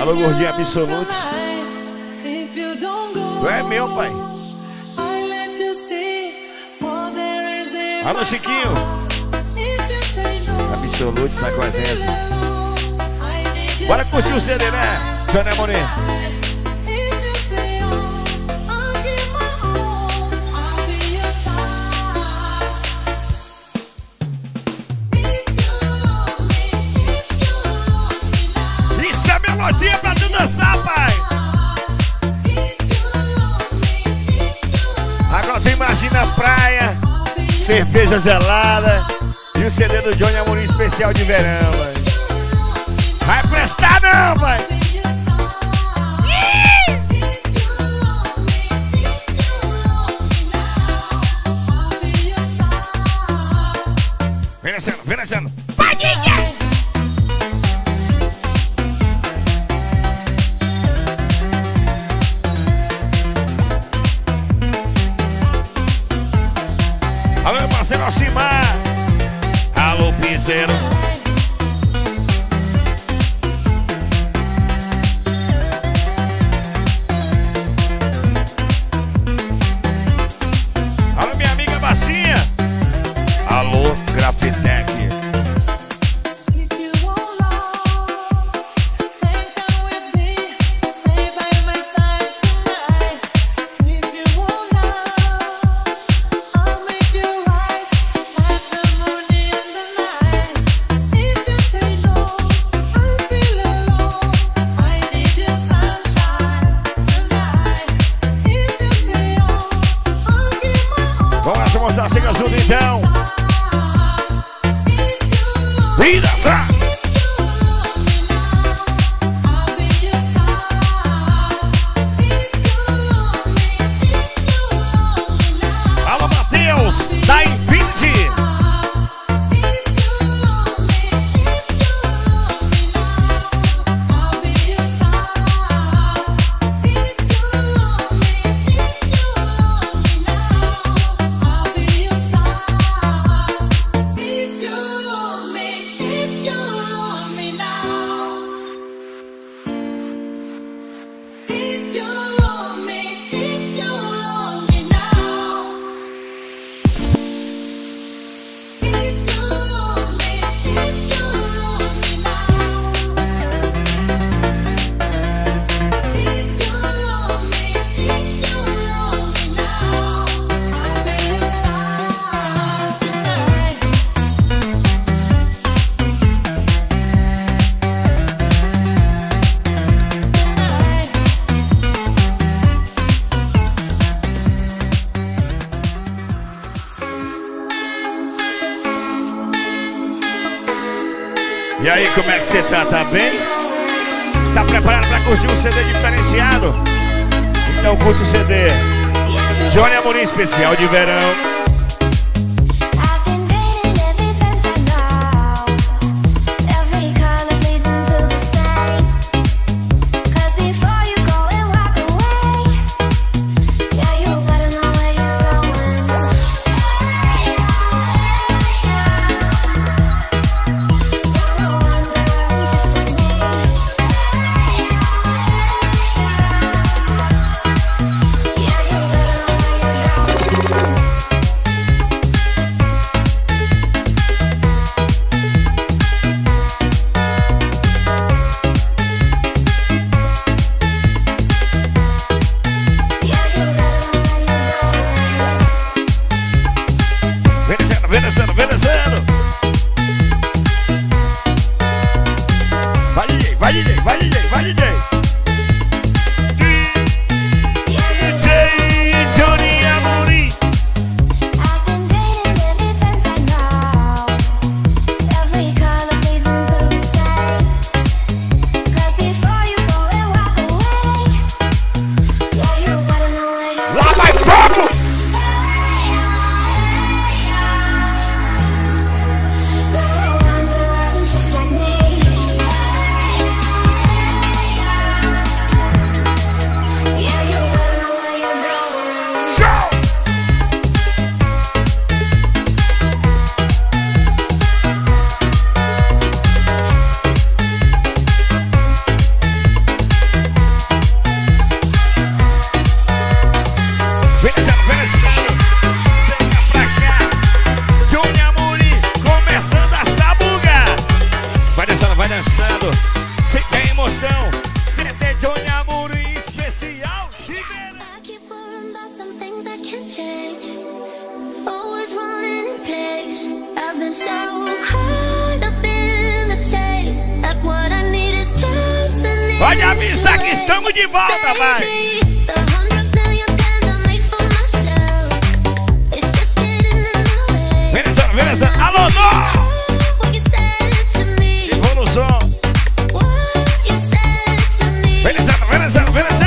Alô, gordinho absoluto. Tu é meu, pai. Alô, Chiquinho. Absoluto tá com a gente. Bora curtir o CD, né? Jhonne Amorim. Praia, cerveja gelada e o CD do Jhonne Amorim especial de verão, mãe. Vai prestar não, mãe. Vem nascendo, vem nascendo. Fadinha! Alô, Simar. Alô, Piseiro. Alô, minha amiga Bacinha. Alô, Grafitec. Chega junto então. E dançar. Alô, Matheus, da Infinity. E aí, como é que você tá? Tá bem? Tá preparado pra curtir um CD diferenciado? Então curte o CD Jhonne Amorim especial de verão. Olha a missa que estamos de volta, vai! Beleza, beleza. Alô, não! Evolução. Beleza, beleza, beleza.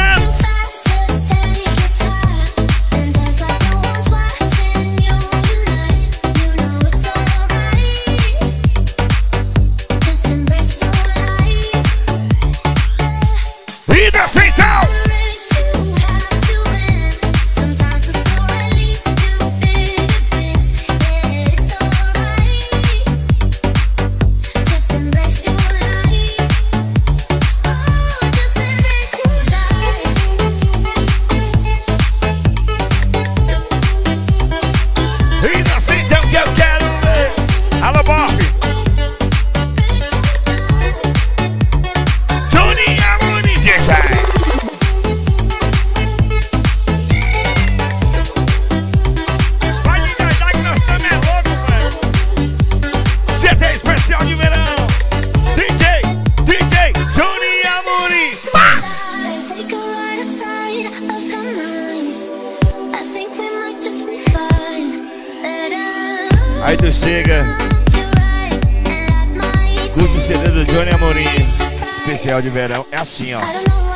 Aí tu chega, curte o CD do Jhonne Amorim, especial de verão, é assim ó.